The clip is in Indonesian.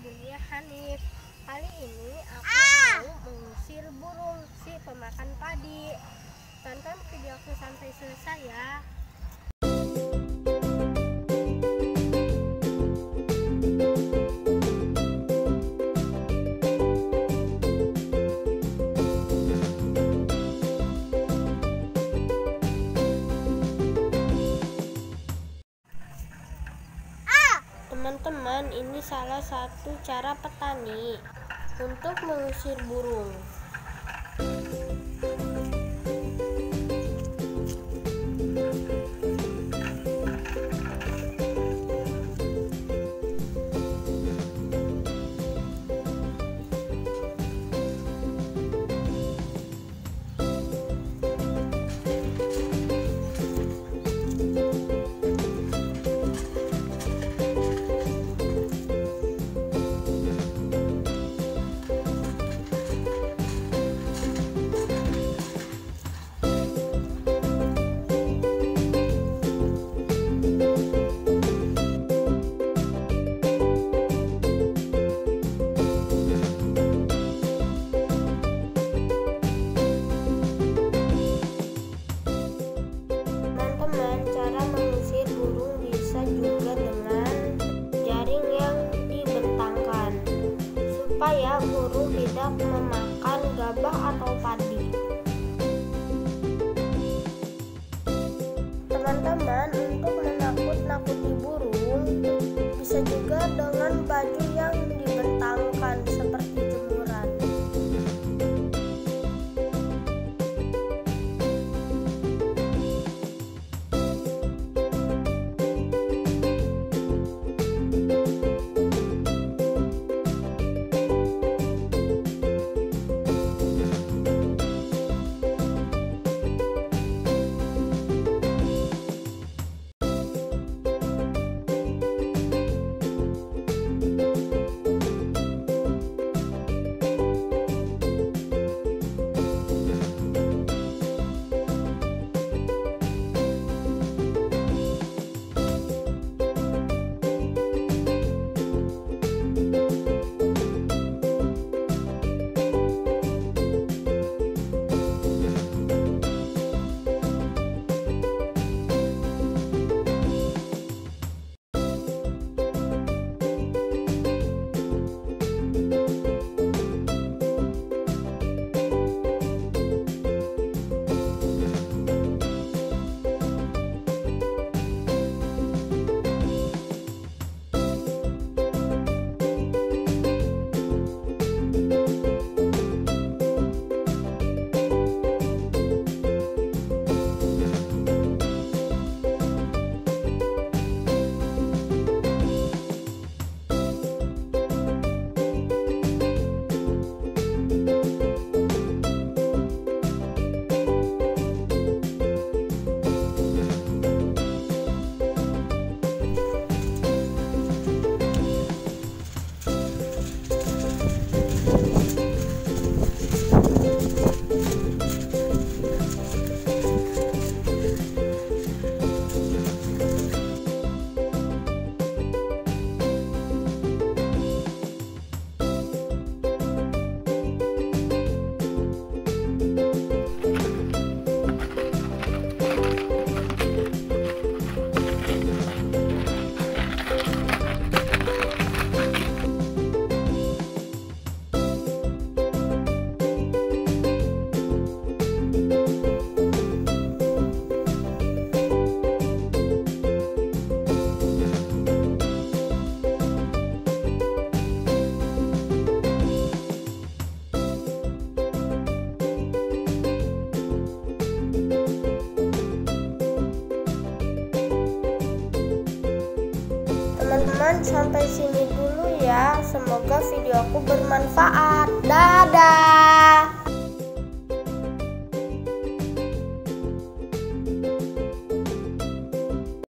Dunia Hanif. Kali ini aku mau mengusir burung si pemakan padi. Tonton videoku sampai selesai ya. Teman-teman, ini salah satu cara petani untuk mengusir burung. Supaya burung tidak memakan gabah atau padi. Teman-teman, untuk menakut-nakuti burung bisa juga dengan baju yang dibentangkan seperti jemuran. Sampai sini dulu ya. Semoga videoku bermanfaat. Dadah.